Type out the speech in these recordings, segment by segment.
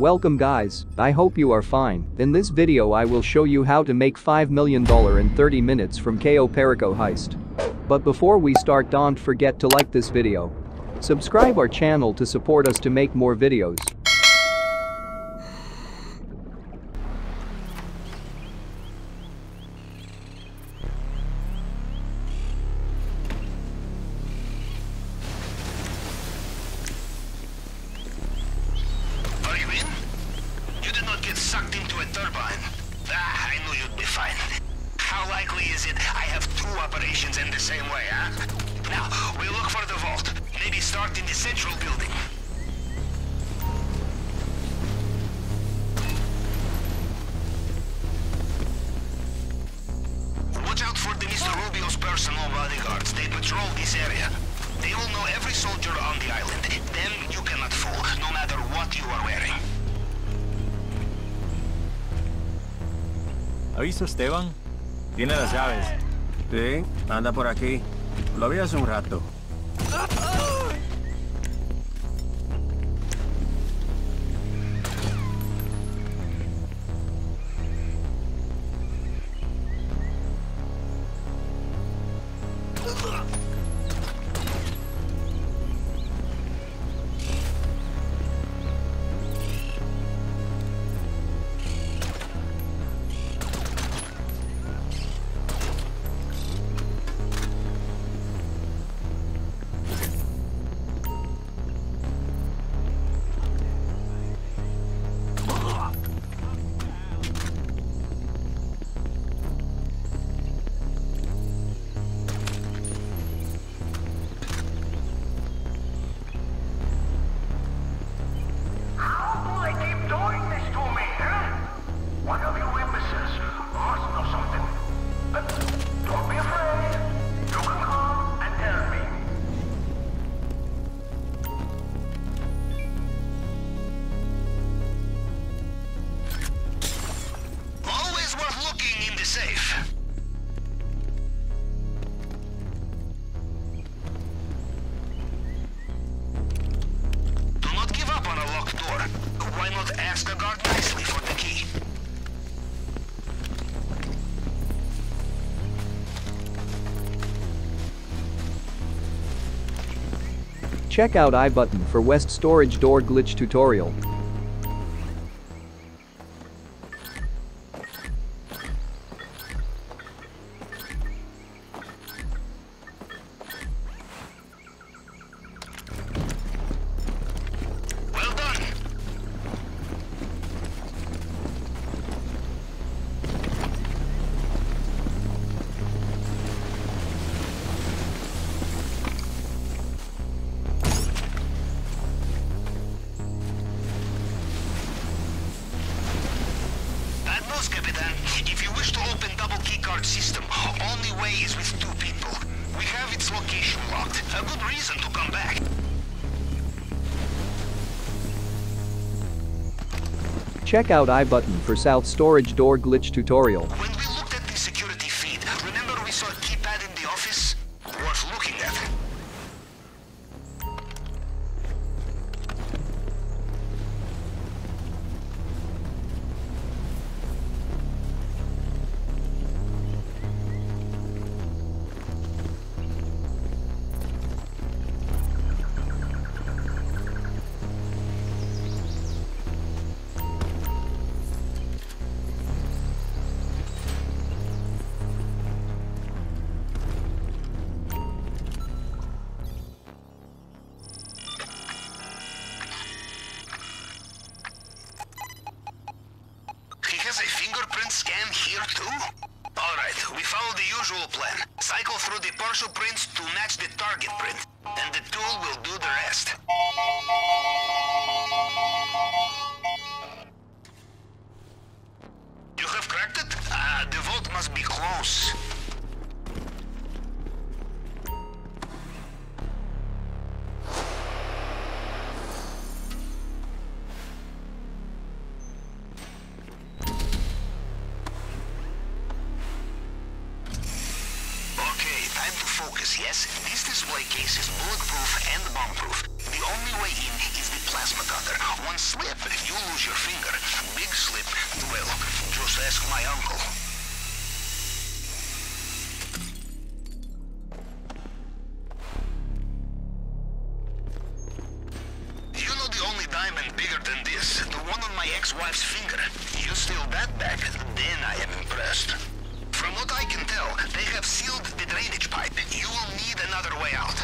Welcome guys, I hope you are fine. In this video I will show you how to make $5 million in 30 minutes from Cayo Perico heist. But before we start, don't forget to like this video. Subscribe our channel to support us to make more videos. Sucked into a turbine. I knew you'd be fine. How likely is it I have two operations in the same way, huh? Now, we look for the vault. Maybe start in the central building. Watch out for the Mr. Rubio's personal bodyguards. They patrol this area. They all know every soldier on the island. Them you cannot fool, no matter what you are wearing. ¿Aviso Esteban? Tiene las llaves. Sí, anda por aquí. Lo vi hace un rato. Check out iButton for West Storage Door Glitch Tutorial. Captain, if you wish to open double keycard system, only way is with two people. We have its location locked. A good reason to come back. Check out iButton for South Storage Door Glitch Tutorial. When we looked at the security feed, remember we saw a keypad in the office? Worth looking at. Scan here too? Alright, we follow the usual plan. Cycle through the partial prints to match the target print, and the tool will do the rest. You have cracked it? The vault must be close. Yes, this display case is bulletproof and bombproof. The only way in is the plasma cutter. One slip, if you lose your finger, big slip, well, just ask my uncle. You know the only diamond bigger than this? The one on my ex-wife's finger. You steal that back, then I am impressed. From what I can tell, they have sealed the drainage pipe. You will need another way out.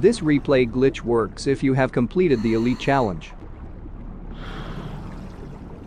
This replay glitch works if you have completed the Elite Challenge.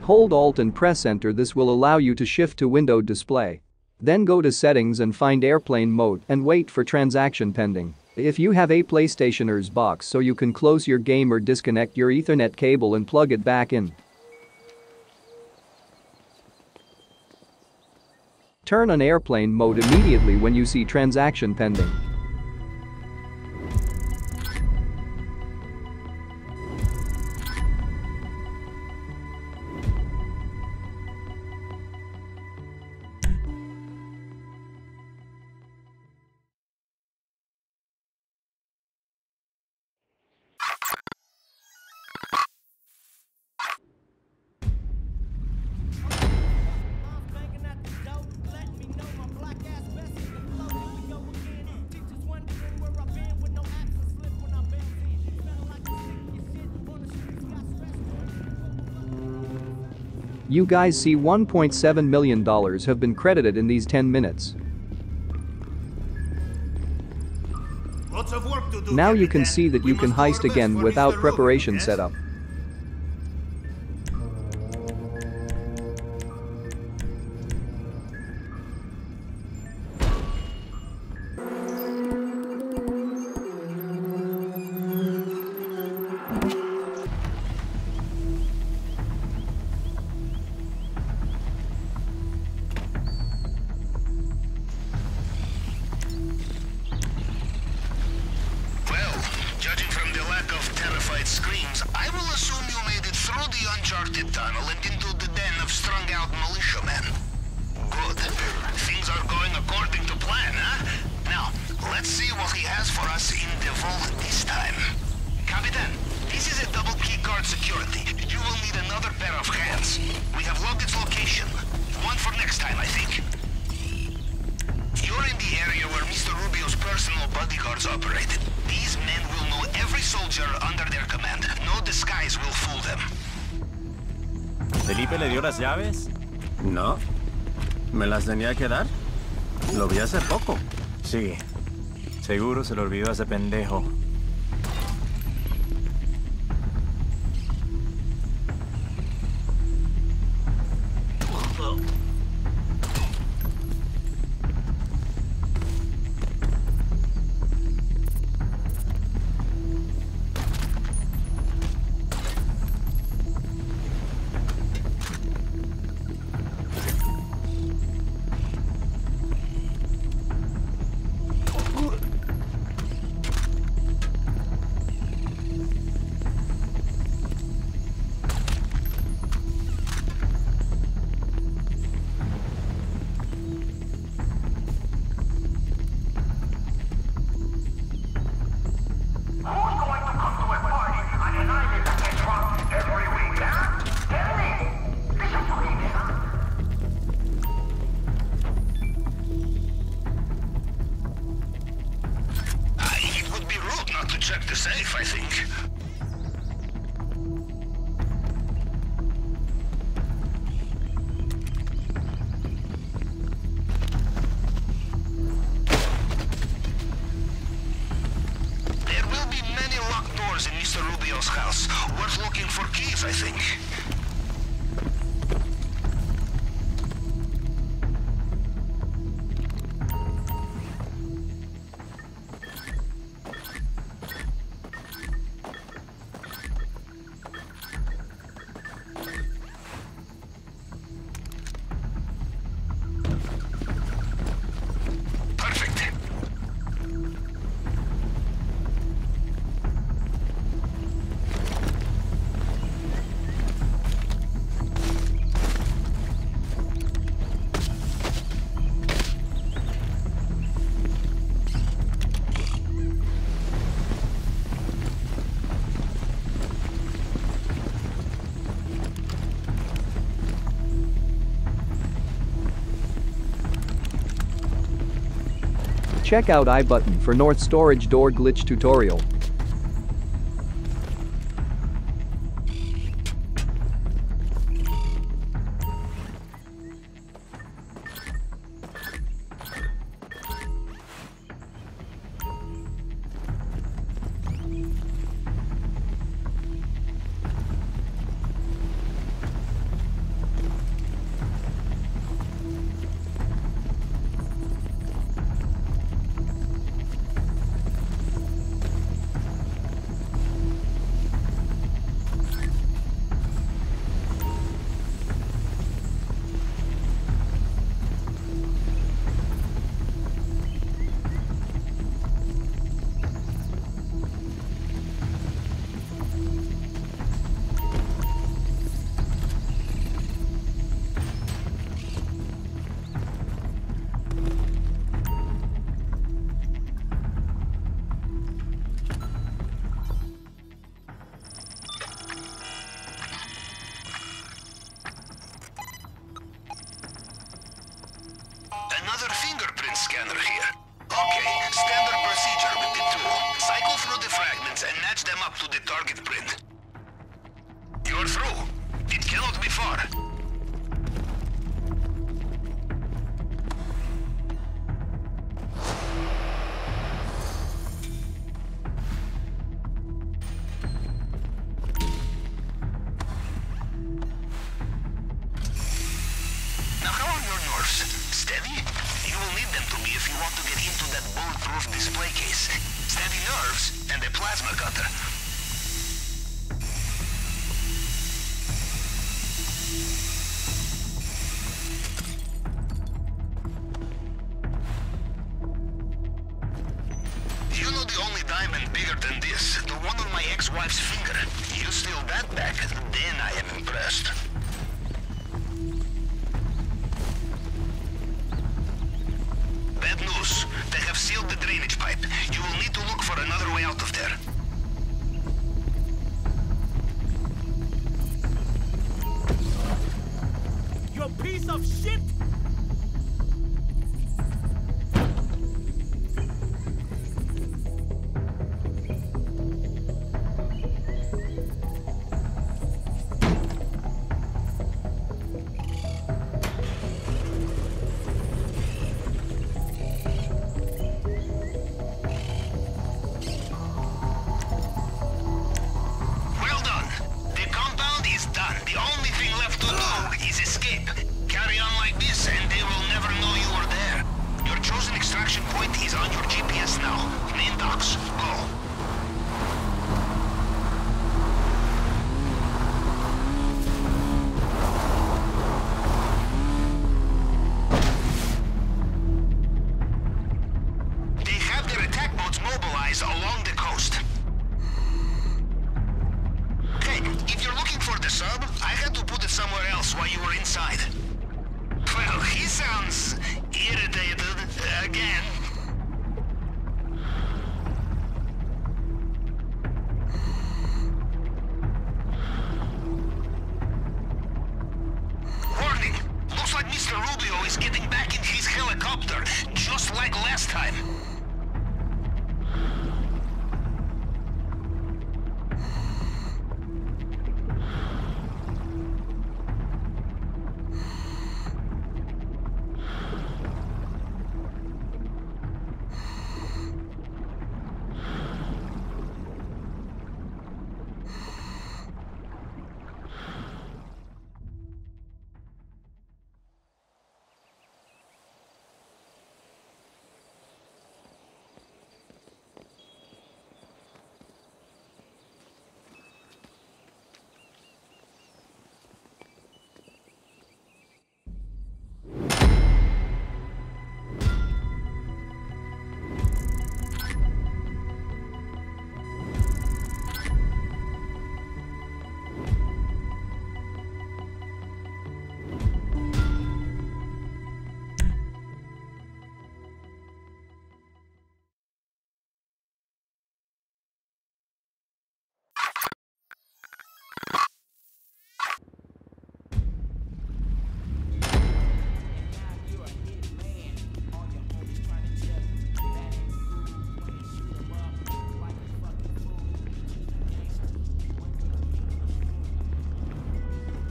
Hold Alt and press Enter. This will allow you to shift to window display. Then go to settings and find airplane mode and wait for transaction pending. If you have a PlayStationer's box, so you can close your game or disconnect your Ethernet cable and plug it back in. Turn on airplane mode immediately when you see transaction pending. You guys see $1.7 million have been credited in these 10 minutes. Lots of work to do. Now you can see that you can heist again without preparation setup. ¿Felipe le dio las llaves? No. ¿Me las tenía que dar? Lo vi hace poco. Sí. Seguro se lo olvidó a ese pendejo. check the safe, I think. Check out iButton for North Storage Door Glitch Tutorial.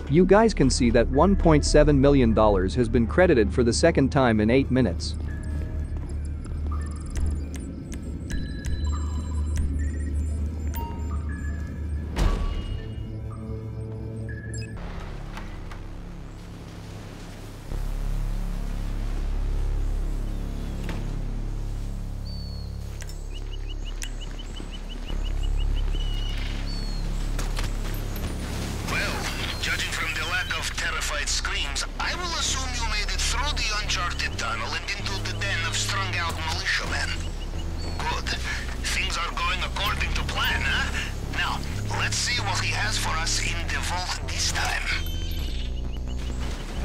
You guys can see that $1.7 million has been credited for the second time in 8 minutes. Screams, I will assume you made it through the uncharted tunnel and into the den of strung-out militiamen. Good. Things are going according to plan, huh? Now, let's see what he has for us in the vault this time.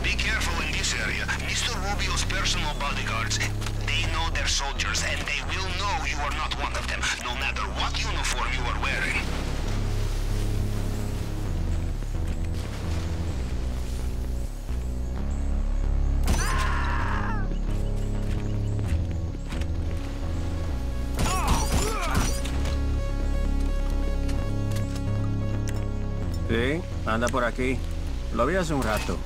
Be careful in this area. Mr. Rubio's personal bodyguards, they know their soldiers, and they will know you are not one of them, no matter what uniform you are wearing. Sí, anda por aquí. Lo vi hace un rato.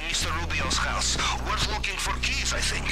In Mr. Rubio's house. Worth looking for keys, I think.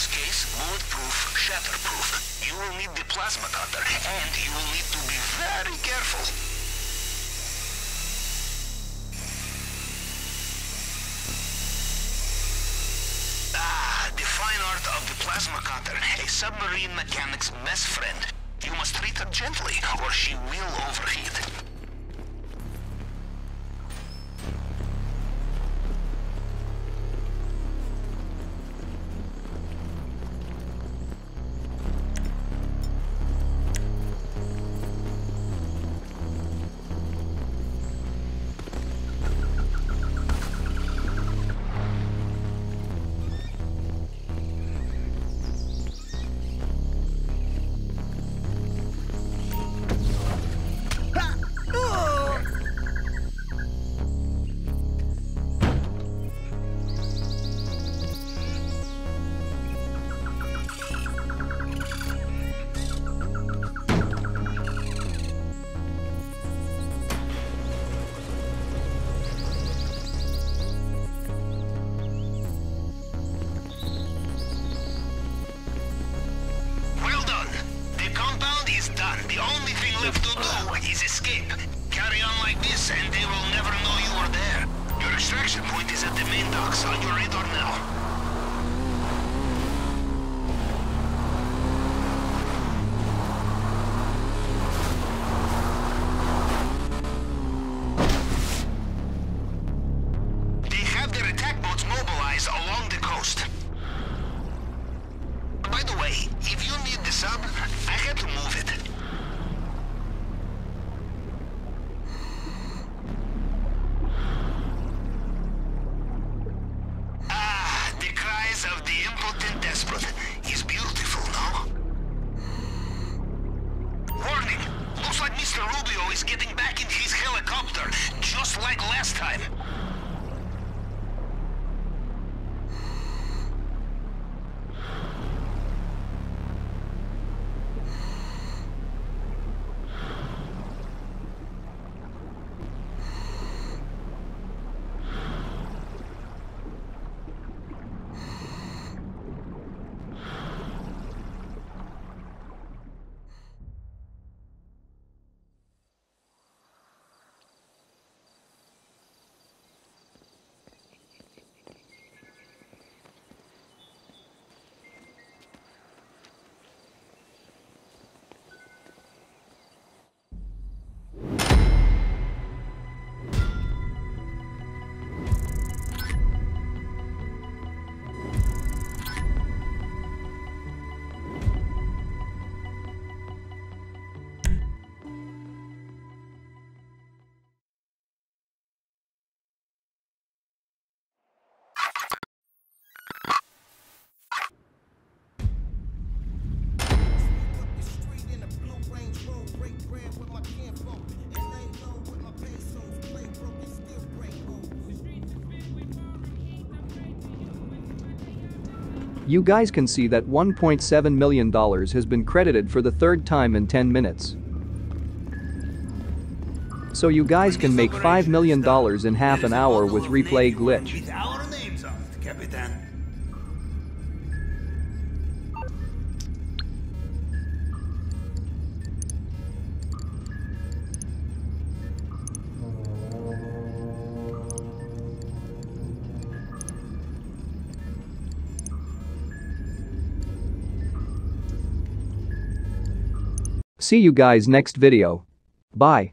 glass case, bulletproof, shatterproof. You will need the plasma cutter, and you will need to be very careful. Ah, the fine art of the plasma cutter, a submarine mechanic's best friend. You must treat her gently, or she will overheat. You guys can see that $1.7 million has been credited for the third time in 10 minutes. So you guys can make $5 million in half an hour with replay glitch. See you guys next video. Bye.